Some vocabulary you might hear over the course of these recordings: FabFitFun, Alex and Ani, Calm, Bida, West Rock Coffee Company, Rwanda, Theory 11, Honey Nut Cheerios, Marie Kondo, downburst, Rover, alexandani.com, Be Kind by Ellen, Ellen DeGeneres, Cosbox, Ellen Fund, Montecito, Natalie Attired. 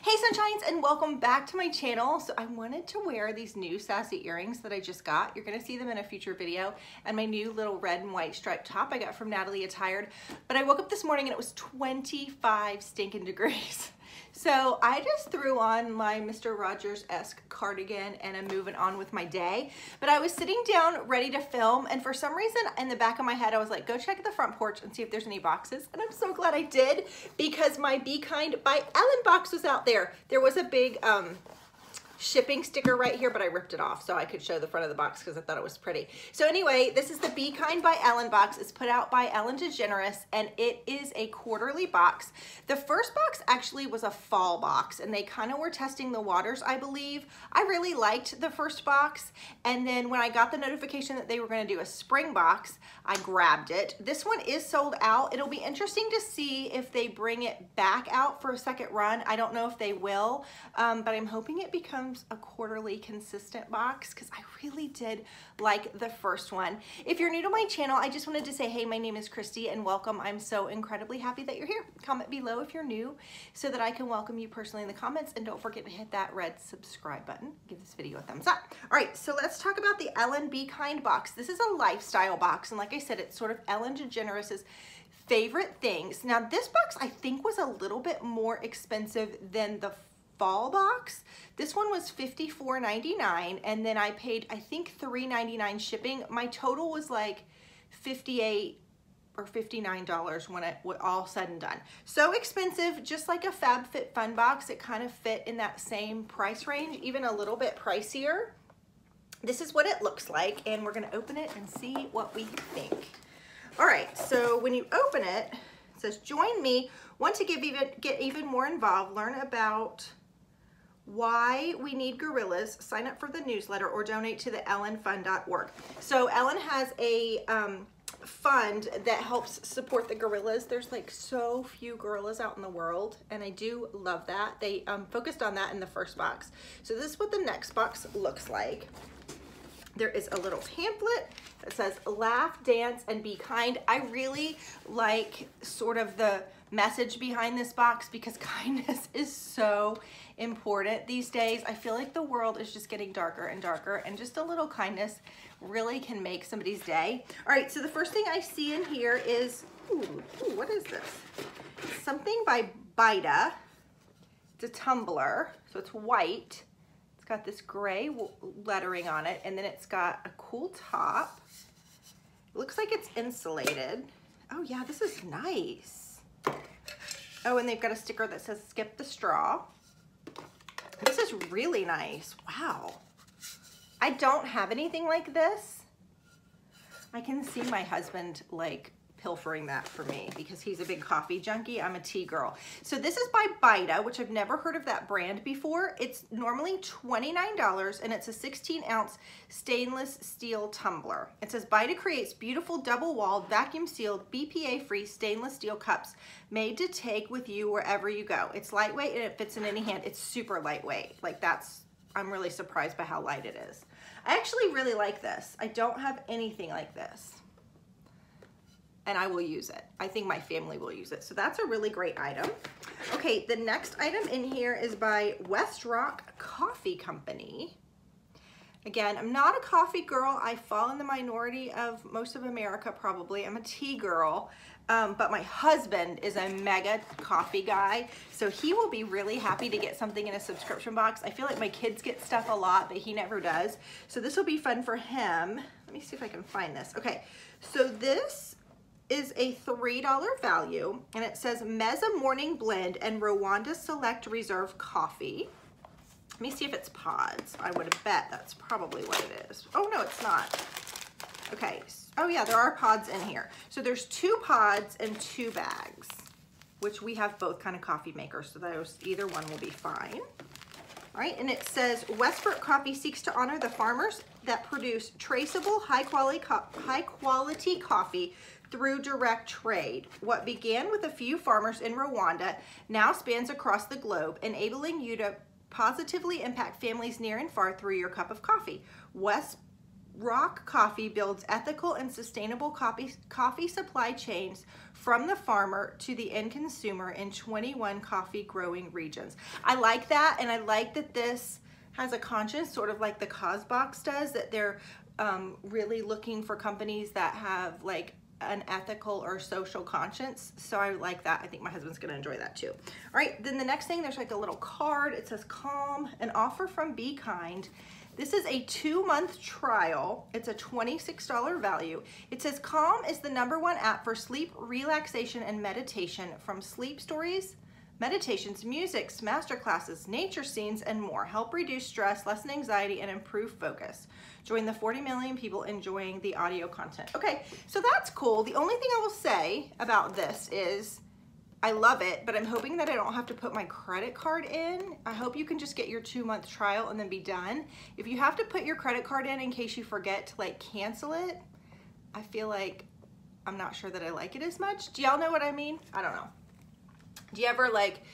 Hey sunshines, and welcome back to my channel. So I wanted to wear these new sassy earrings that I just got. You're gonna see them in a future video, and my new little red and white striped top I got from Natalie Attired. But I woke up this morning and it was 25 stinking degrees. So I just threw on my Mr. Rogers-esque cardigan and I'm moving on with my day. But I was sitting down ready to film, and for some reason in the back of my head I was like, go check the front porch and see if there's any boxes. And I'm so glad I did, because my Be Kind by Ellen box was out there. There was a big shipping sticker right here, but I ripped it off so I could show the front of the box because I thought it was pretty. So anyway, this is the Be Kind by Ellen box. It's put out by Ellen DeGeneres, and it is a quarterly box. The first box actually was a fall box, and they kind of were testing the waters, I believe. I really liked the first box, and then when I got the notification that they were going to do a spring box, I grabbed it. This one is sold out. It'll be interesting to see if they bring it back out for a second run. I don't know if they will, but I'm hoping it becomes a quarterly consistent box, because I really did like the first one. If you're new to my channel, I just wanted to say, hey, my name is Christy and welcome. I'm so incredibly happy that you're here. Comment below if you're new so that I can welcome you personally in the comments, and don't forget to hit that red subscribe button. Give this video a thumbs up. All right, so let's talk about the Ellen Be Kind box. This is a lifestyle box, and like I said, it's sort of Ellen DeGeneres's favorite things. Now this box I think was a little bit more expensive than the fall box. This one was $54.99, and then I paid, I think, $3.99 shipping. My total was like $58 or $59 when it was all said and done. So expensive, just like a FabFitFun box. It kind of fit in that same price range, even a little bit pricier. This is what it looks like, and we're gonna open it and see what we think. All right, so when you open it, it says, join me, want to get even more involved, learn about why we need gorillas, sign up for the newsletter, or donate to the ellenfund.org. So Ellen has a fund that helps support the gorillas. There's like so few gorillas out in the world, and I do love that. They focused on that in the first box. So this is what the next box looks like. There is a little pamphlet that says, laugh, dance, and be kind. I really like sort of the message behind this box, because kindness is so important these days. I feel like the world is just getting darker and darker, and just a little kindness really can make somebody's day. All right, so the first thing I see in here is, ooh, what is this? Something by Bida. It's a tumbler, so it's white. It's got this gray lettering on it, and then it's got a cool top. It looks like it's insulated. Oh yeah, this is nice. Oh, and they've got a sticker that says skip the straw. This is really nice. Wow. I don't have anything like this. I can see my husband like pilfering that for me, because he's a big coffee junkie. I'm a tea girl. So this is by Bida, which I've never heard of that brand before. It's normally $29, and it's a 16-ounce stainless steel tumbler. It says Bida creates beautiful double-walled, vacuum-sealed, BPA-free stainless steel cups made to take with you wherever you go. It's lightweight and it fits in any hand. It's super lightweight. Like that's, I'm really surprised by how light it is. I actually really like this. I don't have anything like this, and I will use it. I think my family will use it. So that's a really great item. Okay, the next item in here is by West Rock Coffee Company. Again, I'm not a coffee girl. I fall in the minority of most of America probably. I'm a tea girl, but my husband is a mega coffee guy, so he will be really happy to get something in a subscription box. I feel like my kids get stuff a lot, but he never does. So this will be fun for him. Let me see if I can find this. Okay, so this is a $3 value, and it says Meza Morning Blend and Rwanda Select Reserve Coffee. Let me see if it's pods. I would have bet that's probably what it is. Oh no, it's not. Okay, oh yeah, there are pods in here. So there's 2 pods and 2 bags, which we have both kind of coffee makers, so those, either one will be fine. All right, and it says Westbrook Coffee seeks to honor the farmers that produce traceable, high quality coffee through direct trade. What began with a few farmers in Rwanda now spans across the globe, enabling you to positively impact families near and far through your cup of coffee. West Rock Coffee builds ethical and sustainable coffee supply chains from the farmer to the end consumer in 21 coffee growing regions. I like that, and I like that this has a conscience, sort of like the Cosbox does, that they're really looking for companies that have like an ethical or social conscience. So I like that. I think my husband's gonna enjoy that too. All right, then the next thing, there's like a little card. It says Calm, an offer from Be Kind. This is a 2-month trial. It's a $26 value. It says Calm is the #1 app for sleep, relaxation, and meditation, from sleep stories, meditations, music, masterclasses, nature scenes, and more. Help reduce stress, lessen anxiety, and improve focus. Join the 40 million people enjoying the audio content. Okay, so that's cool. The only thing I will say about this is I love it, but I'm hoping that I don't have to put my credit card in. I hope you can just get your 2-month trial and then be done. If you have to put your credit card in case you forget to like cancel it, I feel like I'm not sure that I like it as much. Do y'all know what I mean? I don't know. Do you ever like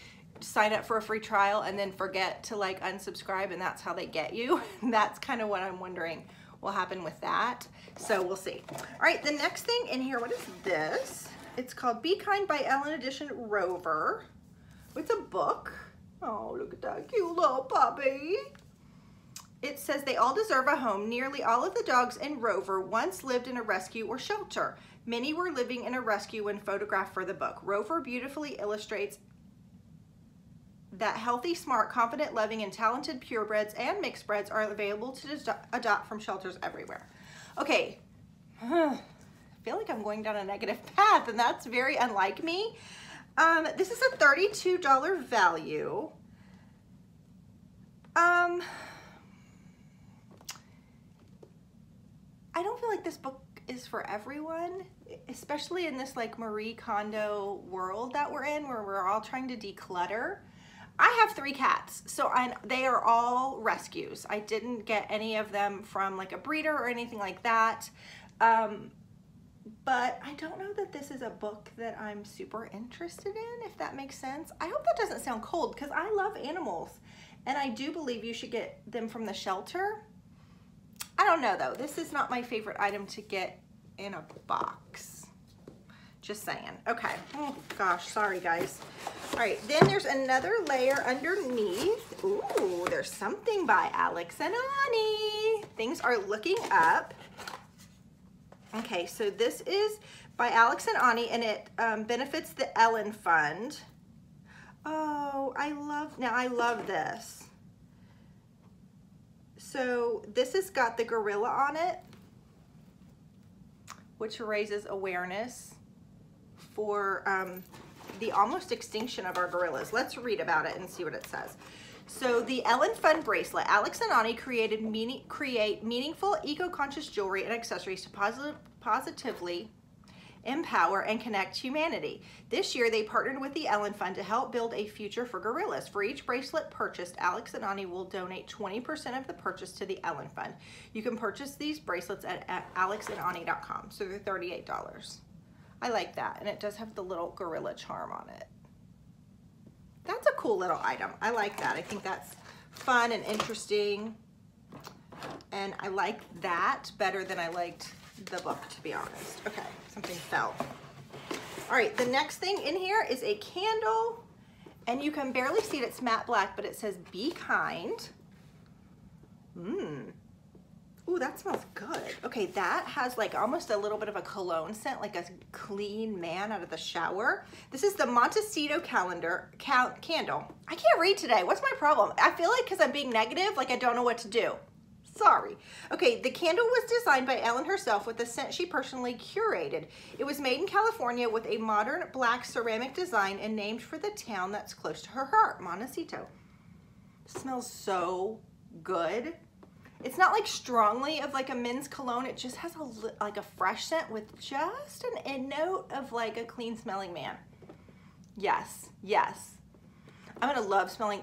sign up for a free trial and then forget to like unsubscribe, and that's how they get you? That's kind of what I'm wondering will happen with that. So we'll see. All right, the next thing in here, what is this? It's called Be Kind by Ellen Edition Rover. It's a book. Oh, look at that cute little puppy. It says they all deserve a home. Nearly all of the dogs in Rover once lived in a rescue or shelter. Many were living in a rescue when photographed for the book. Rover beautifully illustrates that healthy, smart, confident, loving, and talented purebreds and mixed breds are available to adopt from shelters everywhere. Okay. I feel like I'm going down a negative path, and that's very unlike me. This is a $32 value. I don't feel like this book is for everyone, especially in this like Marie Kondo world that we're in, where we're all trying to declutter. I have 3 cats, so they are all rescues. I didn't get any of them from like a breeder or anything like that. But I don't know that this is a book that I'm super interested in, if that makes sense. I hope that doesn't sound cold, because I love animals, and I do believe you should get them from the shelter. I don't know though, this is not my favorite item to get in a box. Just saying. Okay, oh gosh, sorry guys. All right, then there's another layer underneath. Ooh, there's something by Alex and Ani. Things are looking up. Okay, so this is by Alex and Ani, and it benefits the Ellen Fund. Oh, I love this. So this has got the gorilla on it, which raises awareness for the almost extinction of our gorillas. Let's read about it and see what it says. So the Ellen Fund bracelet. Alex and Ani create meaningful, eco-conscious jewelry and accessories to positively empower and connect humanity. This year, they partnered with the Ellen Fund to help build a future for gorillas. For each bracelet purchased, Alex and Ani will donate 20% of the purchase to the Ellen Fund. You can purchase these bracelets at alexandani.com. So they're $38. I like that, and it does have the little gorilla charm on it. That's a cool little item. I like that. I think that's fun and interesting. And I like that better than I liked the book, to be honest. Okay, something fell. All right, the next thing in here is a candle. And you can barely see it. It's matte black, but it says Be Kind. Mmm. Ooh, that smells good. Okay, that has like almost a little bit of a cologne scent, like a clean man out of the shower. This is the Montecito candle. I can't read today. What's my problem? I feel like because I'm being negative, like I don't know what to do. Sorry. Okay, the candle was designed by Ellen herself with a scent she personally curated. It was made in California with a modern black ceramic design and named for the town that's close to her heart, Montecito. Smells so good. It's not like strongly of like a men's cologne. It just has a, like a fresh scent with just a note of like a clean smelling man. Yes, yes. I'm gonna love smelling,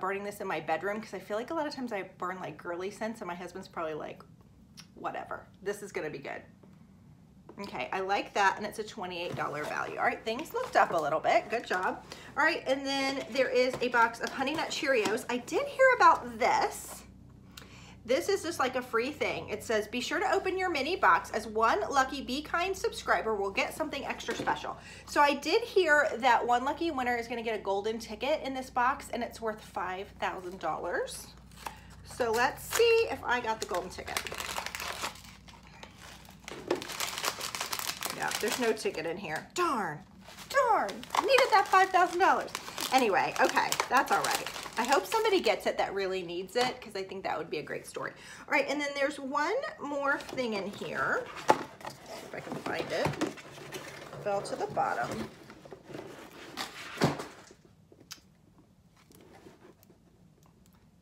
burning this in my bedroom, because I feel like a lot of times I burn like girly scents, and my husband's probably like, whatever. This is gonna be good. Okay, I like that, and it's a $28 value. All right, things looked up a little bit. Good job. All right, and then there is a box of Honey Nut Cheerios. I did hear about this. This is just like a free thing. It says, be sure to open your mini box, as one lucky Be Kind subscriber will get something extra special. So I did hear that one lucky winner is gonna get a golden ticket in this box, and it's worth $5,000. So let's see if I got the golden ticket. Yeah, there's no ticket in here. Darn, needed that $5,000. Anyway, okay, that's all right. I hope somebody gets it that really needs it, because I think that would be a great story. All right, and then there's one more thing in here. If I can find it. Fell to the bottom.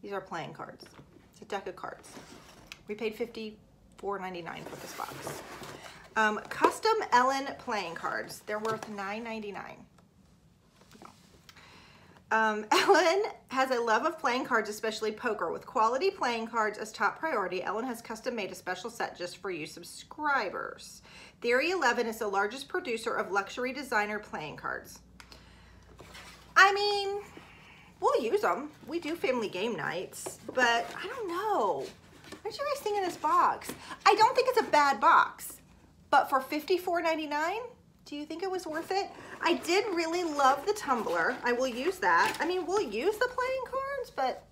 These are playing cards. It's a deck of cards. We paid $54.99 for this box. Custom Ellen playing cards. They're worth $9.99. Ellen has a love of playing cards, especially poker. With quality playing cards as top priority, Ellen has custom made a special set just for you subscribers. Theory 11 is the largest producer of luxury designer playing cards. I mean, we'll use them. We do family game nights, but I don't know. What you guys think of this box? I don't think it's a bad box, but for $54.99, do you think it was worth it? I did really love the tumbler. I will use that. I mean, we'll use the playing cards, but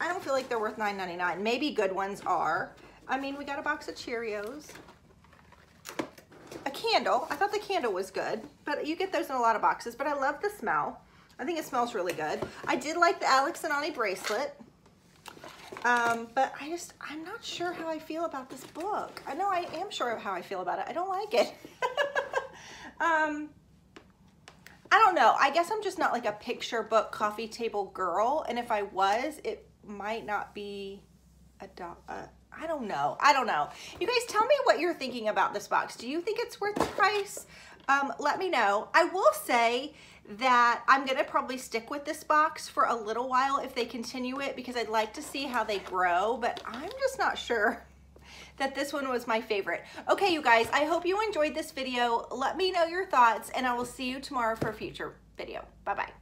I don't feel like they're worth $9.99. Maybe good ones are. I mean, we got a box of Cheerios, a candle. I thought the candle was good, but you get those in a lot of boxes, but I love the smell. I think it smells really good. I did like the Alex and Ani bracelet. But I'm not sure how I feel about this book. I know I am sure of how I feel about it. I don't like it. I don't know. I guess I'm just not like a picture book coffee table girl. And if I was, it might not be I don't know. You guys tell me what you're thinking about this box. Do you think it's worth the price? Let me know. I will say that I'm gonna probably stick with this box for a little while if they continue it, because I'd like to see how they grow, but I'm just not sure that this one was my favorite. Okay, you guys, I hope you enjoyed this video. Let me know your thoughts, and I will see you tomorrow for a future video. Bye-bye.